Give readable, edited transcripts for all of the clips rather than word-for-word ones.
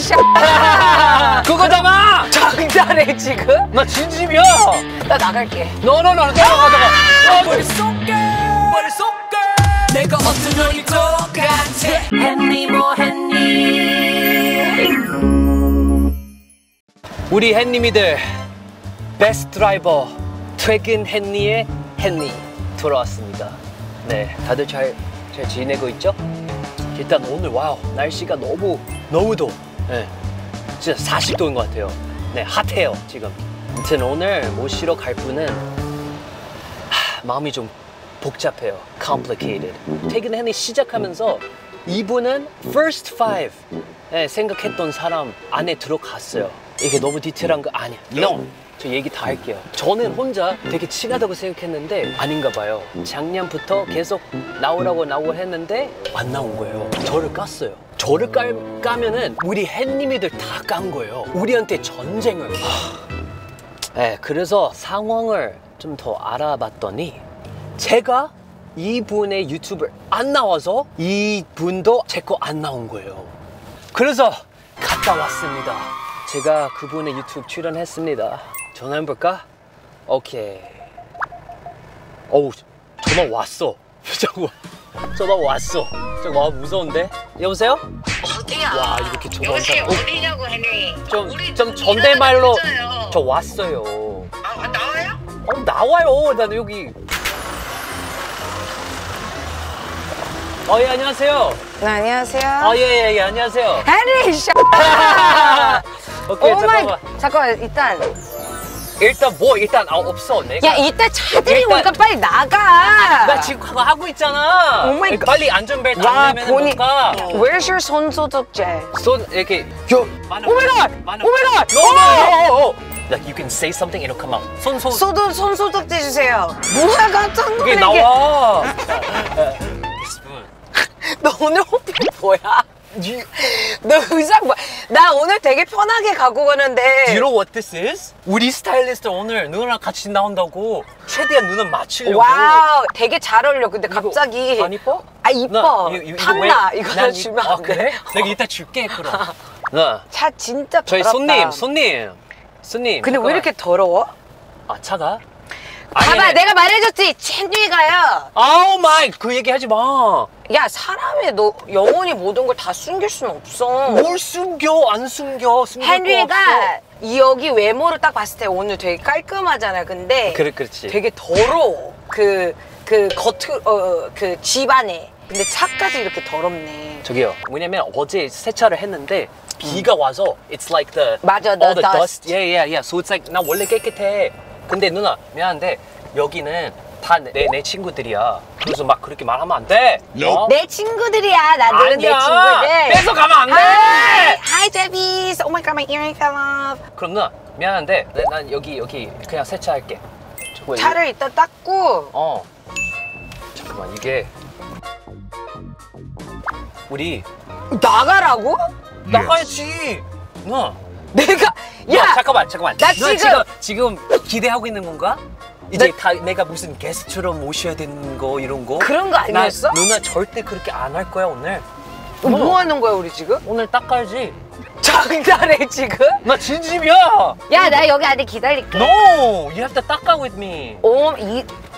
샤. 그거잖아. 장난해 지금? 나 진심이야. 나 나갈게. 너너너 따라가다가. 머릿속에 머릿속에 내가 어떤 너니 똑같아. 헨리 뭐 헨리. 우리 헨리미들 베스트 드라이버 퇴근 헨리의 헨리 돌아왔습니다. 네, 다들 잘 지내고 있죠? 일단 오늘 와우 날씨가 너무 더워. 네, 진짜 40도인 것 같아요. 네, 핫해요 지금. 아무튼 오늘 모시러 갈 분은 마음이 좀 복잡해요. complicated. 퇴근 헨리 시작하면서 이분은 first five 네, 생각했던 사람 안에 들어갔어요. 이게 너무 디테일한 거 아니야. No. 저 얘기 다 할게요. 저는 혼자 되게 친하다고 생각했는데 아닌가 봐요. 작년부터 계속 나오라고 했는데 안 나온 거예요. 저를 깠어요. 저를 까면은 우리 헨님이들 다 깐 거예요. 우리한테 전쟁을. 네, 그래서 상황을 좀 더 알아봤더니 제가 이분의 유튜브를 안 나와서 이분도 제 거 안 나온 거예요. 그래서 갔다 왔습니다. 제가 그분의 유튜브 출연했습니다. 전화 한번 볼까? 오케이. 어우, 전화 왔어. 전화 왔어. 와, 무서운데? 여보세요? 어디야? 와, 이렇게 전화 온다. 여보세요, 어디냐고, 헨리. 좀 전대말로. 저 왔어요. 아, 나와요? 어, 나와요. 난 여기. 어, 예, 안녕하세요. 네, 안녕하세요. 아, 예, 안녕하세요. 헨리, 샤. 오케이, 잠깐만, 일단 없어. 내가. 야, 이따 차들이 오니까 빨리 나가. 나 지금 그거 하고 있잖아. 오마이갓. 빨리 안전벨트 안 내면 가. Where's your 손소독제? 손 이렇게. 요. 오마이갓. 오마이갓. 오. Like you can say something, it'll come out. 손소독제 주세요. 뭐야, 깜짝 놀래. 이게 나와. 너 오늘 호피 뭐야? 너 의상 뭐야? 나 오늘 되게 편하게 가고 가는데. You know what this is? 우리 스타일리스트 오늘 누나랑 같이 나온다고 최대한 누나 맞추려고. 와우, 되게 잘 어울려. 근데 갑자기 이거 안 이뻐? 아, 이뻐. 탐나. 이거 주면 안 돼? 그래? 내가 이따 줄게 그럼. 나. 차 진짜 더럽다. 저희 손님. 근데 잠깐만. 왜 이렇게 더러워? 아, 차가? 봐봐, 내가 말해줬지. 첸유이가요. 아우 마이, 그 얘기 하지 마. 야, 사람의 너 영혼이 모든 걸 다 숨길 수는 없어. 뭘 숨겨? 안 숨겨. 숨길 헨리가 이 여기 외모를 딱 봤을 때 오늘 되게 깔끔하잖아. 근데 그렇지. 되게 더러워. 그 집안에. 근데 차까지 이렇게 더럽네. 저기요. 왜냐면 어제 세차를 했는데 비가 와서 it's like the 맞아, the dust. Yeah. So it's like 나 원래 깨끗해. 근데 누나 미안한데 여기는 다 내 친구들이야. 그래서 막 그렇게 말하면 안 돼. 어? 내 친구들이야. 나들은 내 친구들. 뺏어 가면 안 돼. Hi, Debbie. Oh my God, my earring fell off. 그럼 누나 미안한데 난 여기 그냥 세차할게. 차를 이따 닦고. 어. 잠깐만 이게 우리 나가라고? 나가야지. 누나. 내가. 야, 잠깐만. 나 지금 기대하고 있는 건가? 이제 나, 다 내가 무슨 게스트처럼 모셔야 되는 거 이런 거? 그런 거 아니었어? 누나 절대 그렇게 안 할 거야 오늘. 뭐 하는 거야 우리 지금? 오늘 닦아야지. 장난해 지금? 나 진심이야. 야, 나 여기 안에 기다릴게. No, you have to 닦아 with me.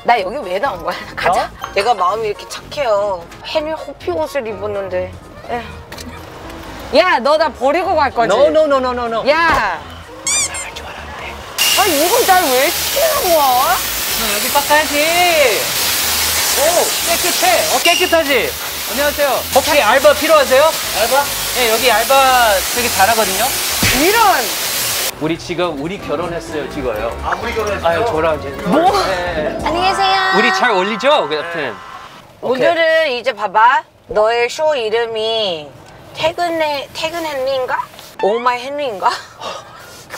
나 여기 왜 나온 거야? 가자. 어? 내가 마음이 이렇게 착해요. 헨리 호피 옷을 입었는데. 야, 너 나 버리고 갈 거지? No. 야. 아, 이걸 날 왜 치는 거야? 여기 닦아야지. 오, 깨끗해. 깨끗하지. 안녕하세요. 혹시 알바 필요하세요? 알바? 네, 여기 알바 되게 잘하거든요. 이런. 우리 지금 결혼했어요, 찍어요. 아, 우리 결혼했어요? 아유, 저랑 이제. 뭐? 네. 안녕히 계세요. 우리 잘 어울리죠? 네. 오늘은 이제 봐봐. 너의 쇼 이름이 퇴근 헨리인가? 오마이 헨리인가?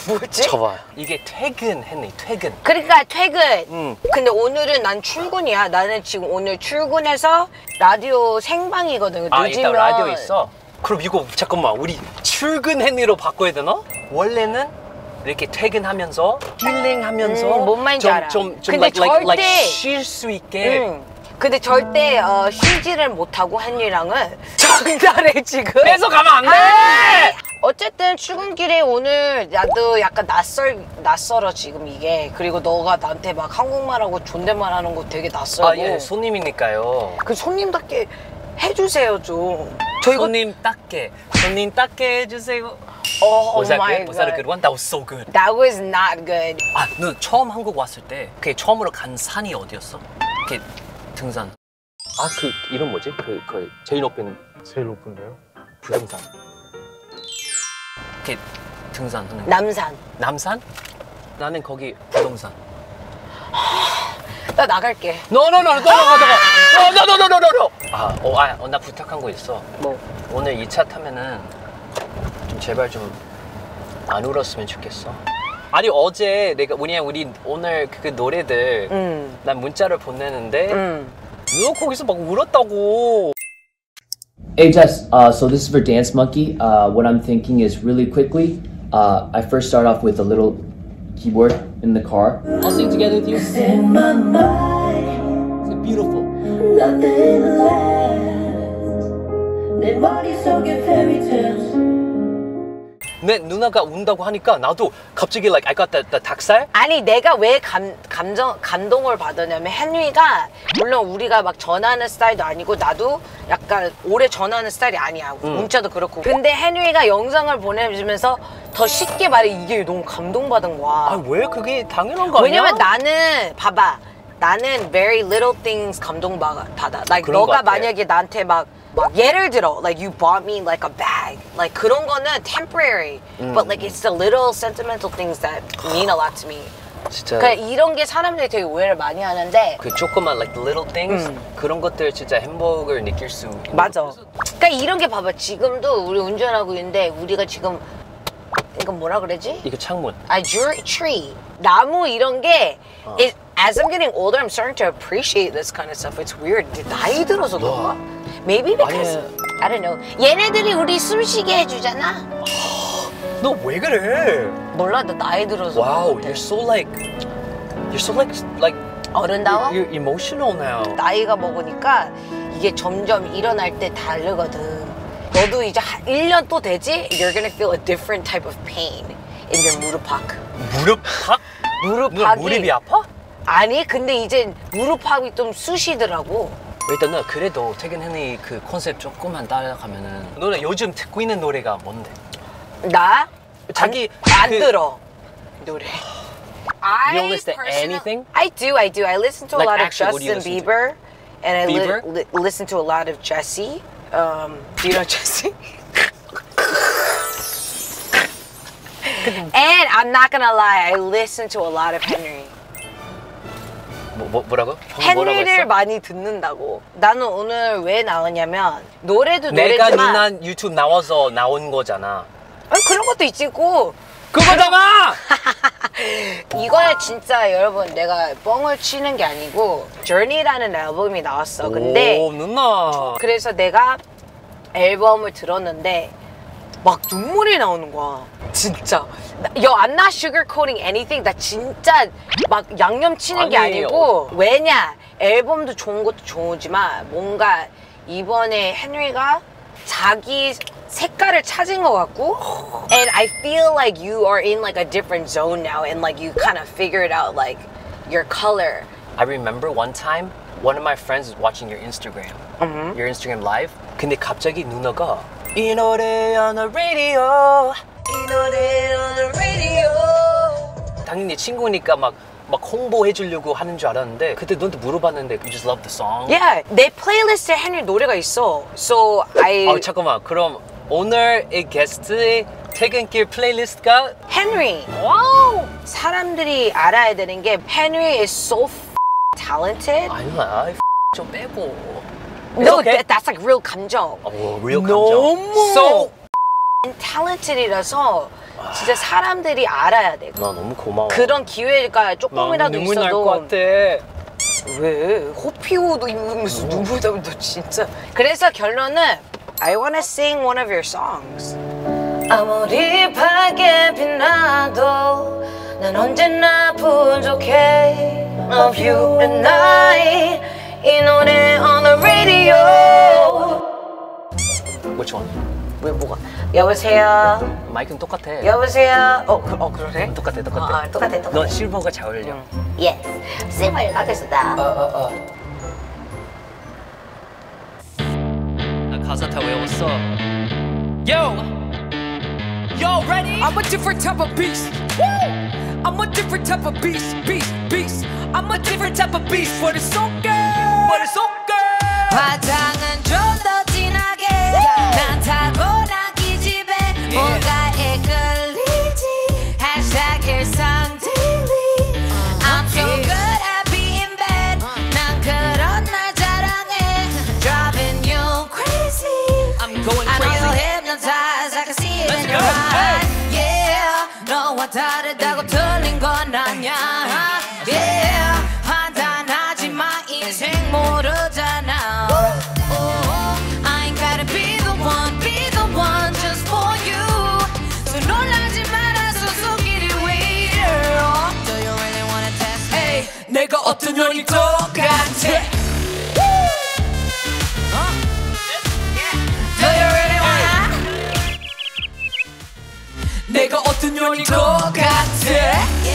뭐지? 저봐. 이게 퇴근 헨리, 퇴근. 그러니까 퇴근. 근데 오늘은 난 출근이야. 나는 지금 오늘 출근해서 라디오 생방이거든. 아, 이따 라디오 있어? 그럼 이거 잠깐만. 우리 출근 헨리로 바꿔야 되나? 원래는 이렇게 퇴근하면서 힐링하면서 뭔 말인지 알아. 근데 절대 쉴 수 있게. 근데 절대 쉬지를 못하고 헨리랑은. 장난해 지금. 뺏어 가면 안 돼. 어쨌든 출근길에 오늘 나도 약간 낯설어 지금 이게. 그리고 너가 나한테 막 한국말하고 존댓말하는 거 되게 낯설고. 아, 예, 손님이니까요. 그 손님답게 해주세요 좀. 저 이거 손님 답게 해주세요. Oh my god. That was so good. That was not good. 아, 너 처음 한국 왔을 때 그 처음으로 간 산이 어디였어? 이렇게 등산. 아, 그 이름 뭐지? 그 제일 높은데요? 부동산. 이렇게 등산하는 거. 남산. 남산? 나는 거기 부동산. 나 나갈게. No. 나 부탁한 거 있어. 뭐? 오늘 2차 타면은 좀 제발 좀 안 울었으면 좋겠어. 아니 어제 내가 우리 오늘 그 노래들 난 문자를 보내는데 너 거기서 막 울었다고. Hey Jess, so this is for Dance Monkey. What I'm thinking is really quickly. I first start off with a little keyboard in the car. I'll sing together with you. It's beautiful. Nothing lasts. 내 누나가 운다고 하니까 나도 갑자기 like I got that 닭살. 아니 내가 왜 감동을 받았냐면 헨리가 물론 우리가 막 전화하는 스타일도 아니고 나도 약간 오래 전화하는 스타일이 아니야. 문자도 그렇고. 근데 헨리가 영상을 보내주면서 더 쉽게 말해 이게 너무 감동받은 거야. 아 왜 그게 당연한 거 아니야? 왜냐면 나는 봐봐. 나는 very little things 감동받아. Like 너가 만약에 나한테 막 예를 들어 like you bought me like a bag. Like 그런 거는 temporary. But like it's the little sentimental things that mean a lot to me. 진짜. 그러니까 이런 게 사람들이 되게 오해를 많이 하는데 그 조그만 like little things 그런 것들 진짜 행복을 느낄 수 있는. 맞아. 그러니까 이런 게 봐봐. 지금도 우리 운전하고 있는데 우리가 지금 이건 뭐라 그러지? 이거 창문. 아, tree. 나무 이런 게 As I'm getting older, I'm starting to appreciate this kind of stuff. It's weird. 나이 들어서 그런가? Maybe because I don't know. 얘네들이 우리 숨쉬게 해주잖아. 너 왜 그래? 몰라, 나 나이 들어서. Wow, you're so like 어른다워? You're emotional now. 나이가 먹으니까 이게 점점 일어날 때 다르거든. 너도 이제 1년 또 되지? You're gonna feel a different type of pain in your 무릎팍. 무릎팍? 무릎팍이. 무릎이 아파? 아니 근데 이제 무릎팍이 좀 쑤시더라고. 일단 나 그래도 퇴근했니 그 컨셉 조금만 따라가면은. 너는 요즘 듣고 있는 노래가 뭔데? 나? 자기 안 들어 노래. You don't listen to anything? I do. I listen to a lot of Justin Bieber, and I listen to a lot of Jessie. Do you know Jessie? And I'm not gonna lie, I listen to a lot of Henry. 뭐라고? 헨리를 많이 듣는다고. 나는 오늘 왜 나왔냐면 노래도 노래지만 내가 누난 유튜브 나와서 나온 거잖아. 아니 그런 것도 있고 그거잖아! 이거는 진짜 여러분 내가 뻥을 치는 게 아니고 Journey라는 앨범이 나왔어. 근데 오 누나 그래서 내가 앨범을 들었는데 막 눈물이 나오는 거야. 진짜. Yo, I'm not sugarcoating anything. 나 진짜 막 양념 치는 게 아니고 왜냐? 앨범도 좋은 것도 좋지만 뭔가 이번에 헨리가 자기 색깔을 찾은 것 같고 And I feel like you are in like a different zone now and like you kind of figured out like your color. I remember one time one of my friends was watching your Instagram. Your Instagram live. 근데 갑자기 누나가 이 노래 on the radio. 이 노래 on the radio. 당연히 친구니까 막 홍보해 주려고 하는 줄 알았는데 그때 너한테 물어봤는데 You just love the song? Yeah, 내 플레이리스트에 헨리 노래가 있어. So I... 아 잠깐만 그럼 오늘의 게스트의 퇴근길 플레이리스트가 헨리! 와우! 사람들이 알아야 되는 게 헨리 is so talented. 아니야, 좀 빼고. No, okay? that's like real 감정. Oh, real 감정. 너무 so talented이라서 진짜 사람들이 알아야 돼. 나 너무 고마워. 그런 기회가 조금이라도 있어도. 눈물 날 것 같아. 왜? 호피오도 입으면서 눈물 나면 너 진짜. 그래서 결론은 I wanna sing one of your songs. 아무리 밝게 빛나도 난 언제나 부족해 of you and I. 이 노래 on the radio. Which one? 왜 뭐가? 여보세요. 마이크는 똑같아. 여보세요. 그러네. 똑같아. 너 실버가 잘 어울려. 예스. 실버를 가겠습니다. 나 가사 다 외웠어. Yo, ready? I'm a different type of beast. Woo! I'm a different type of beast. I'm a different type of beast. But it's okay. 화장은 좀 더 진하게. 난 타고난 기집애. 뭐가에 끌리지. #일상딜리. I'm so good at being bad. 난 그런 날 자랑해. Driving you crazy. I'm going crazy. I know you're hypnotized. I can see it in your eyes. Yeah, 너와 다르다고 틀린 건 아냐. Yeah, 판단하지 마. 인생 모르잖아. 내가 어떤 년이 똑같아. Do you really wanna? 내가 어떤 년이 똑같아. Yeah. Do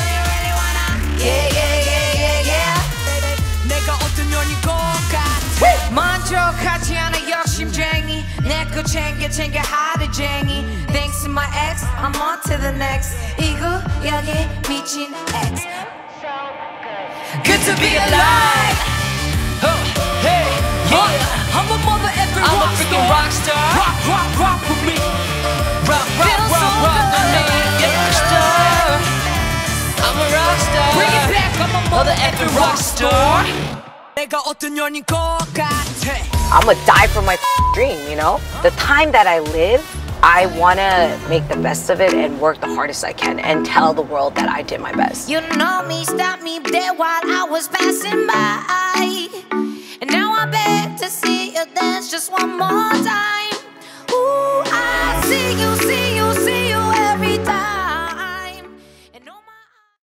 you really wanna? Yeah. 내가 어떤 년이 똑같아. 만족하지 않아 욕심쟁이. 내 거 챙겨 하루쟁이. Thanks to my ex, I'm on to the next. 이거 여기 미친 ex. Good to be alive. Hey, yeah. I'm a mother effing rockstar. Rock with me. Rock. I'm a rockstar. Bring it back. I'm a mother effing rockstar. 내가 어떤 년인 것 같아. I'ma die for my dream, you know. The time that I live. I want to make the best of it and work the hardest I can and tell the world that I did my best. You know me, stop me there while I was passing by.